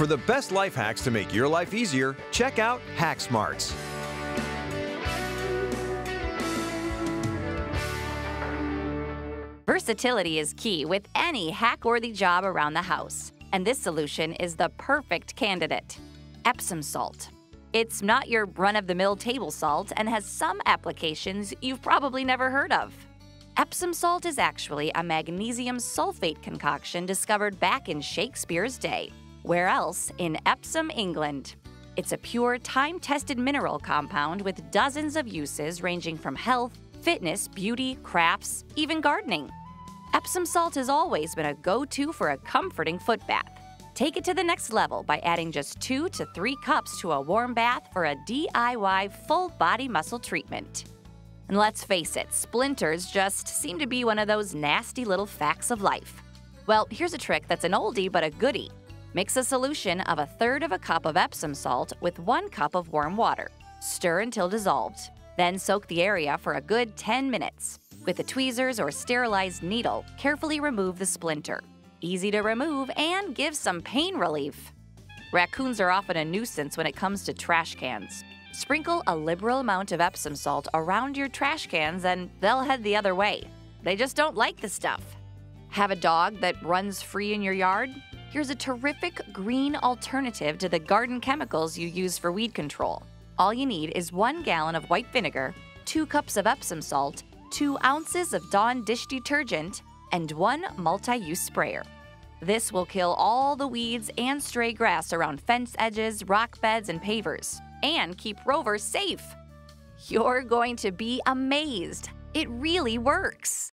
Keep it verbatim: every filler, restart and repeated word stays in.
For the best life hacks to make your life easier, check out HackSmarts. Versatility is key with any hack-worthy job around the house, and this solution is the perfect candidate. Epsom salt. It's not your run-of-the-mill table salt and has some applications you've probably never heard of. Epsom salt is actually a magnesium sulfate concoction discovered back in Shakespeare's day. Where else? In Epsom, England. It's a pure, time-tested mineral compound with dozens of uses ranging from health, fitness, beauty, crafts, even gardening. Epsom salt has always been a go-to for a comforting foot bath. Take it to the next level by adding just two to three cups to a warm bath for a D I Y full-body muscle treatment. And let's face it, splinters just seem to be one of those nasty little facts of life. Well, here's a trick that's an oldie but a goodie. Mix a solution of a third of a cup of Epsom salt with one cup of warm water. Stir until dissolved. Then soak the area for a good ten minutes. With the tweezers or sterilized needle, carefully remove the splinter. Easy to remove and gives some pain relief. Raccoons are often a nuisance when it comes to trash cans. Sprinkle a liberal amount of Epsom salt around your trash cans and they'll head the other way. They just don't like the stuff. Have a dog that runs free in your yard? Here's a terrific green alternative to the garden chemicals you use for weed control. All you need is one gallon of white vinegar, two cups of Epsom salt, two ounces of Dawn dish detergent, and one multi-use sprayer. This will kill all the weeds and stray grass around fence edges, rock beds, and pavers, and keep rovers safe. You're going to be amazed. It really works.